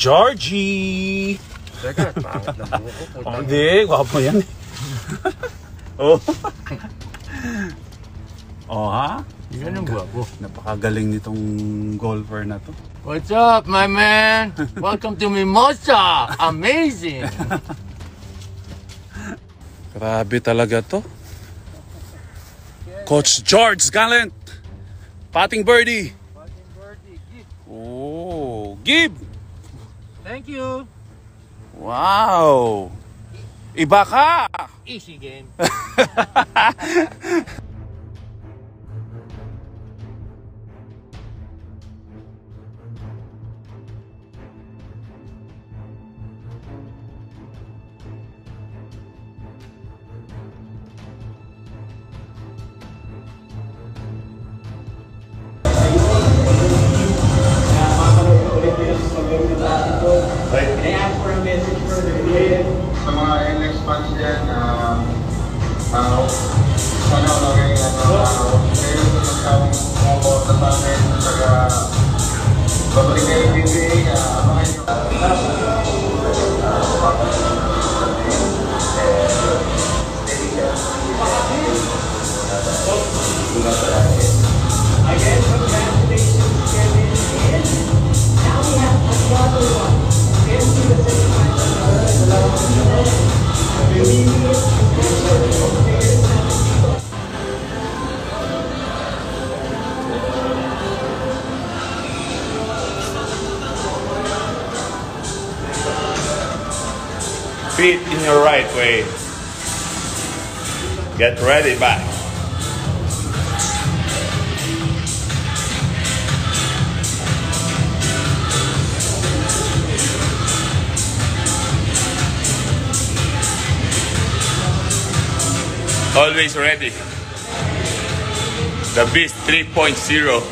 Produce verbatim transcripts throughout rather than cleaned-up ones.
Georgie. Oh, hindi. Gwapo yan. Oh. Oh, ha? Yan ang gwapo. Napakagaling nitong golfer na to. What's up, my man? Welcome to Mimosa! Amazing! Grabe talaga to. Coach George Gallant. Patting birdie. Patting birdie. Give. Oh, give. Thank you. Wow. Iba ka. Easy game. Feet in your right way. Get ready, back. Always ready. The Beast three point oh.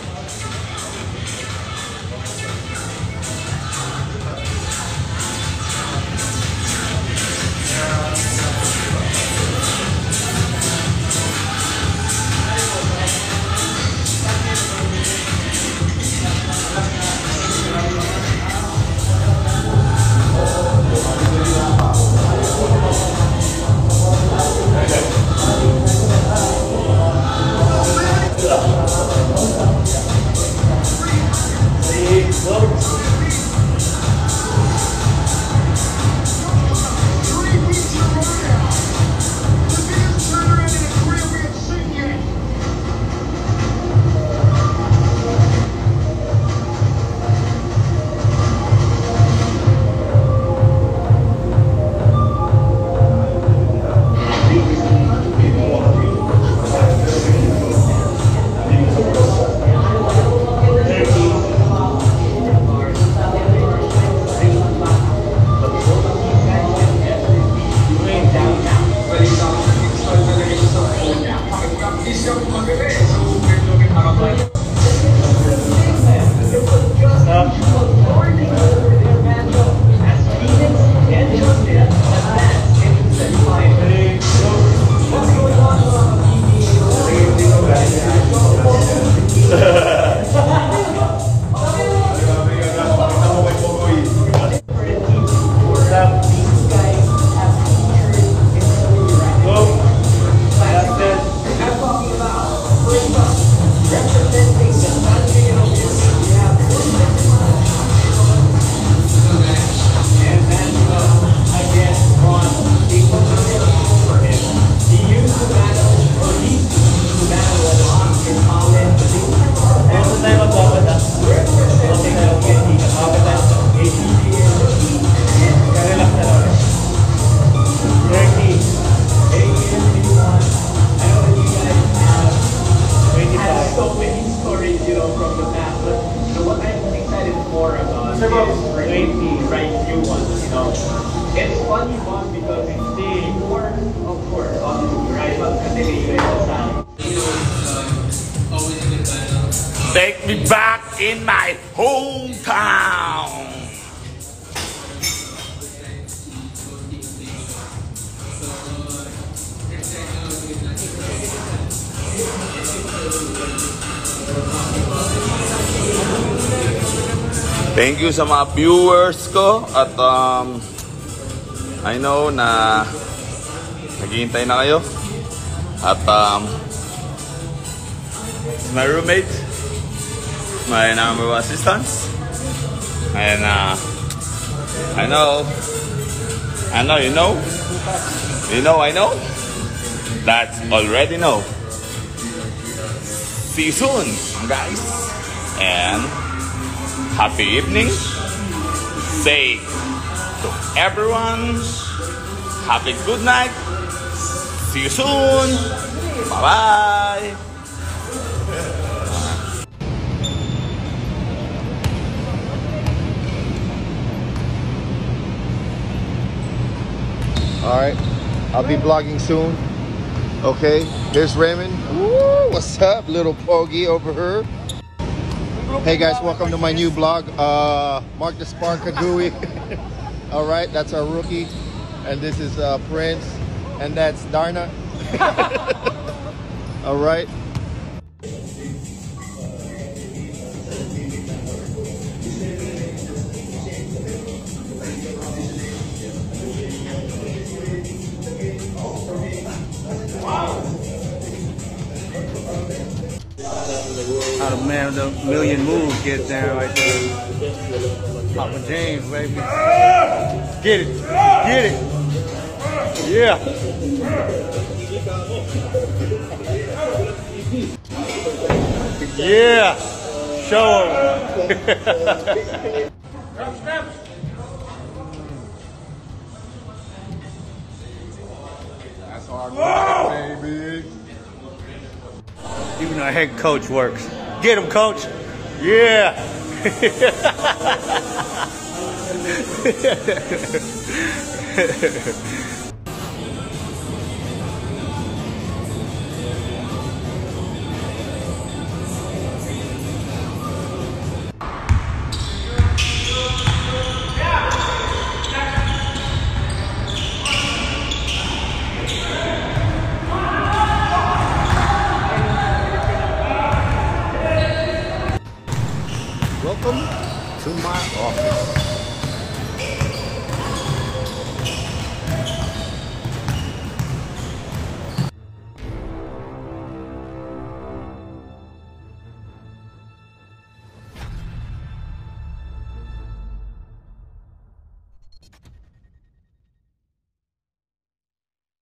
Take me back in my hometown. Thank you sa mga viewers ko. At um, I know na naghihintay na kayo. At um, it's my roommate, my number one assistants. And uh, I know, I know, you know, you know, I know, that already know. See you soon, guys, and happy evening. Say to everyone, have a good night. See you soon. Bye bye. Alright, I'll be vlogging soon. Okay, here's Raymond. Woo, what's up, little poggy over here. Hey guys, welcome to my new vlog. Uh, Mark the Spark Kadui. Alright, that's our rookie. And this is uh, Prince. And that's Darna. Alright. Out of man, the million moves get down right there. Papa James, baby. Get it. Get it. Yeah. Yeah. Show him. That's hard, baby. Even our head coach works. Get him, coach. Yeah.